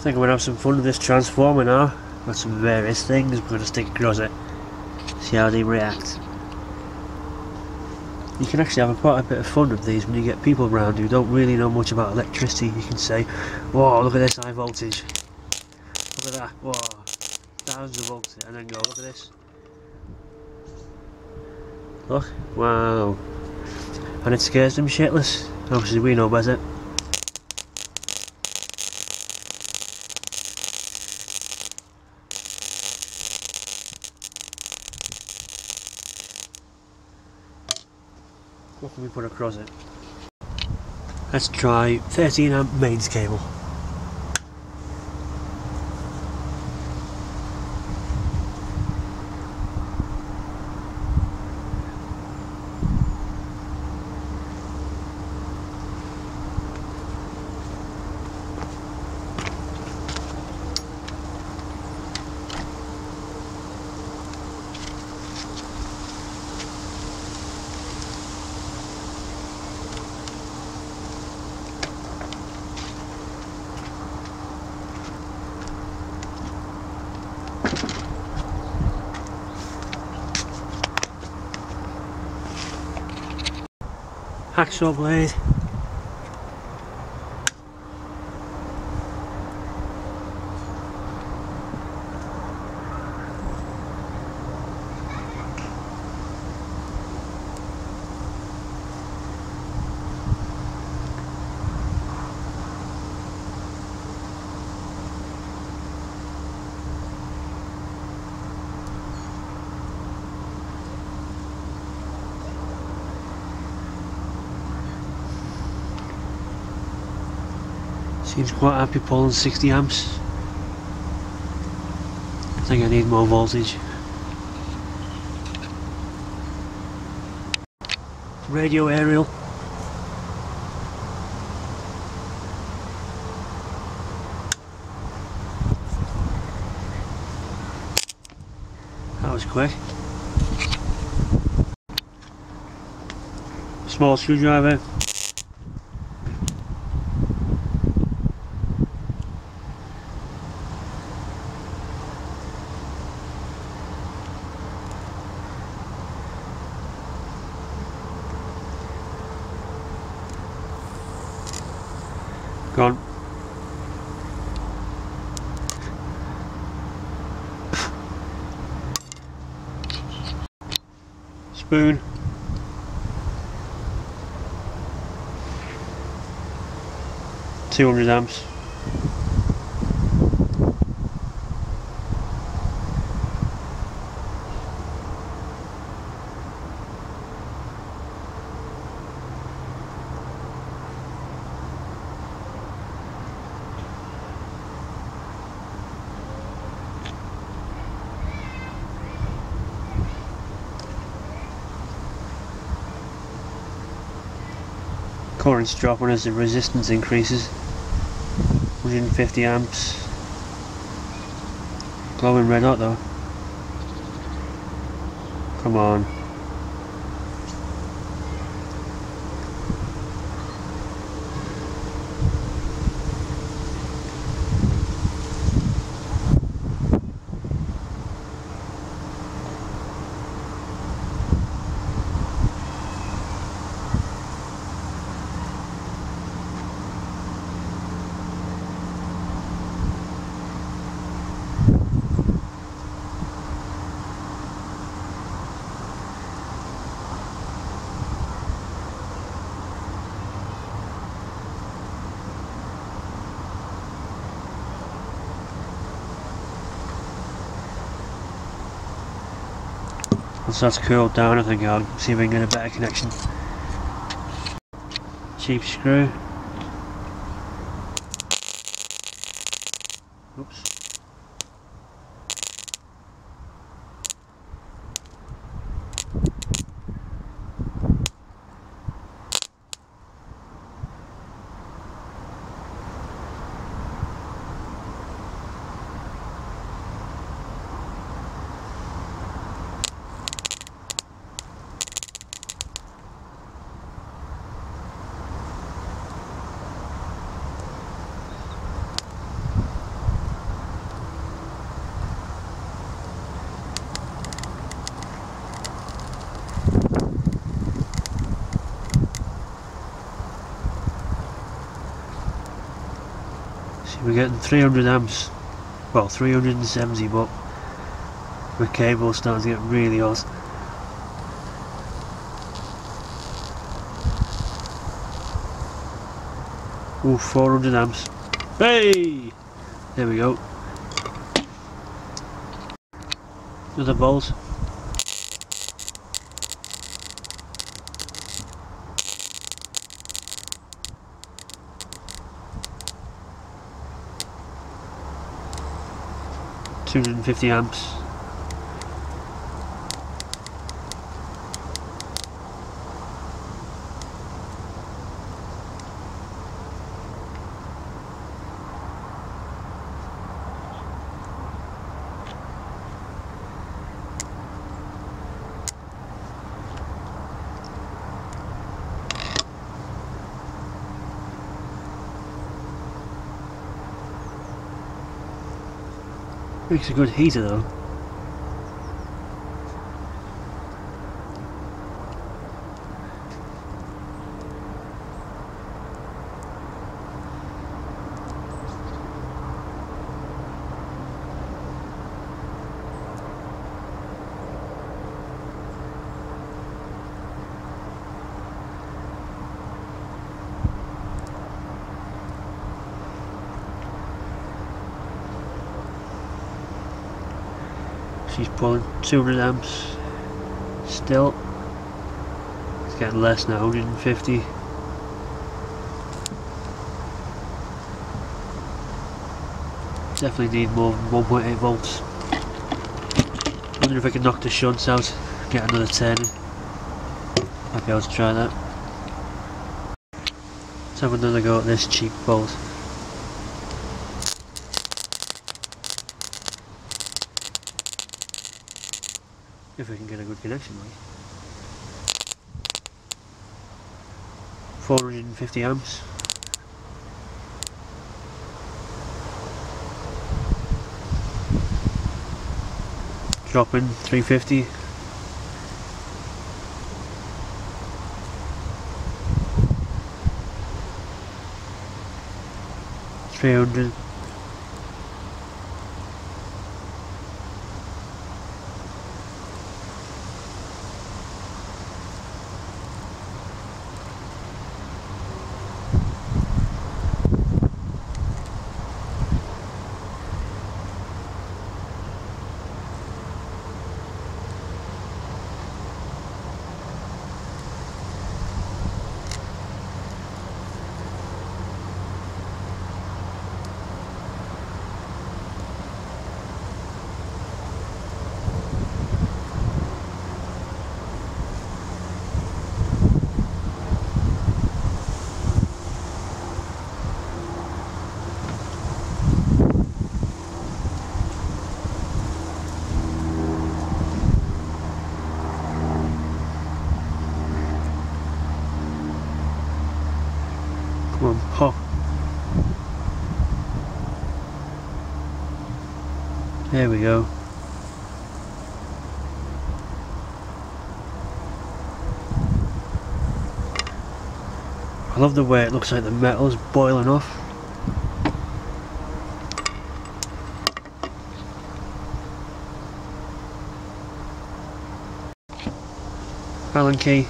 I think I'm gonna have some fun with this transformer now. Got some various things, we're gonna stick across it. See how they react. You can actually have quite a bit of fun with these when you get people around who don't really know much about electricity. You can say, whoa, look at this high voltage. Look at that, whoa, thousands of volts. And then go, look at this. Look, wow. And it scares them shitless. Obviously we know better. What can we put across it? Let's try 13 amp mains cable. Hacksaw blade. Seems quite happy pulling 60 amps. I think I need more voltage. Radio aerial. That was quick. Small screwdriver. Gone. Spoon. Amps. 200 amps. Current's dropping as the resistance increases. 150 amps. Glowing red hot though. Come on. Once that's cooled down, I think I'll see if I can get a better connection. Cheap screw. Oops. we're getting 300 amps, well 370, but the cable's starting to get really hot. Ooh, 400 amps. Hey! There we go. Another bolt. Two 250 amps. Makes a good heater though. She's pulling 200 amps still. It's getting less now, 150. Definitely need more than 1.8 volts. I wonder if I can knock the shunts out, get another 10. Might be able to try that. Let's have another go at this cheap bolt. If we can get a good connection, like 450 amps. Dropping 350. $300. Come on, pop. There we go. I love the way it looks like the metal's boiling off. Allen key.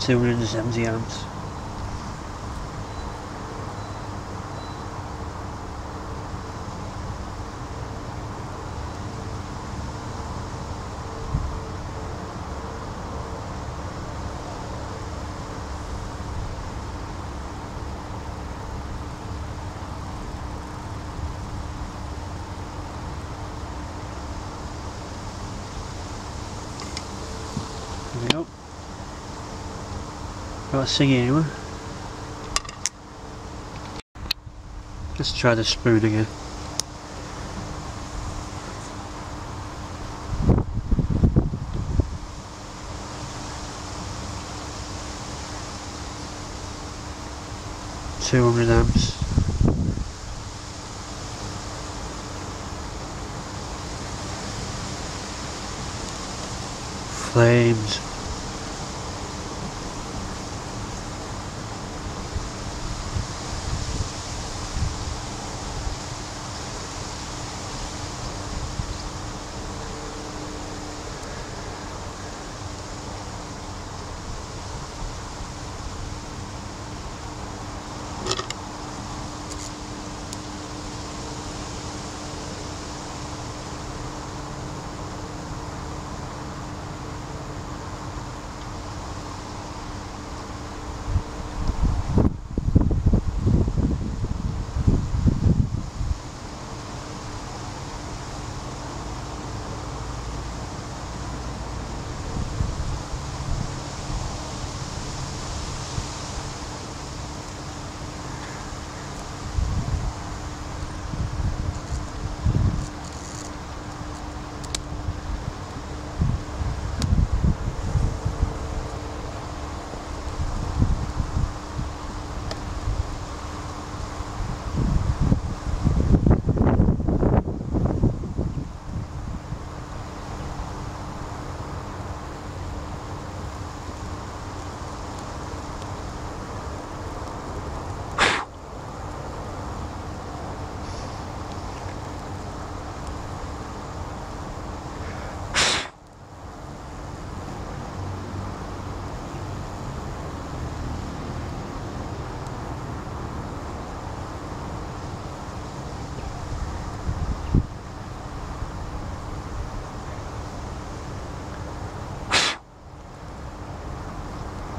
Silver in the 70 amps. There we go. Not singing anymore. Let's try the spoon again. Two 200 amps. Flames.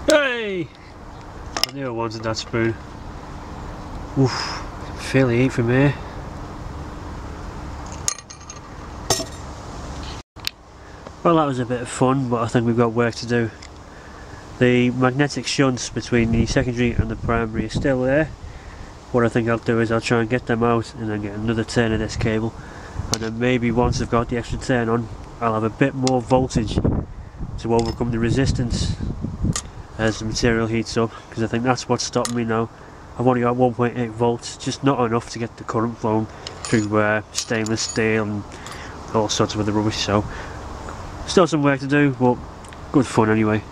Hey! I knew I wanted that spoon. Oof, fairly eat from here. Well, that was a bit of fun, but I think we've got work to do. The magnetic shunts between the secondary and the primary are still there. What I think I'll do is I'll try and get them out and then get another turn of this cable, and then maybe once I've got the extra turn on, I'll have a bit more voltage to overcome the resistance as the material heats up, because I think that's what's stopping me now. I've only got 1.8 volts, just not enough to get the current flowing through stainless steel and all sorts of other rubbish, so still some work to do, but good fun anyway.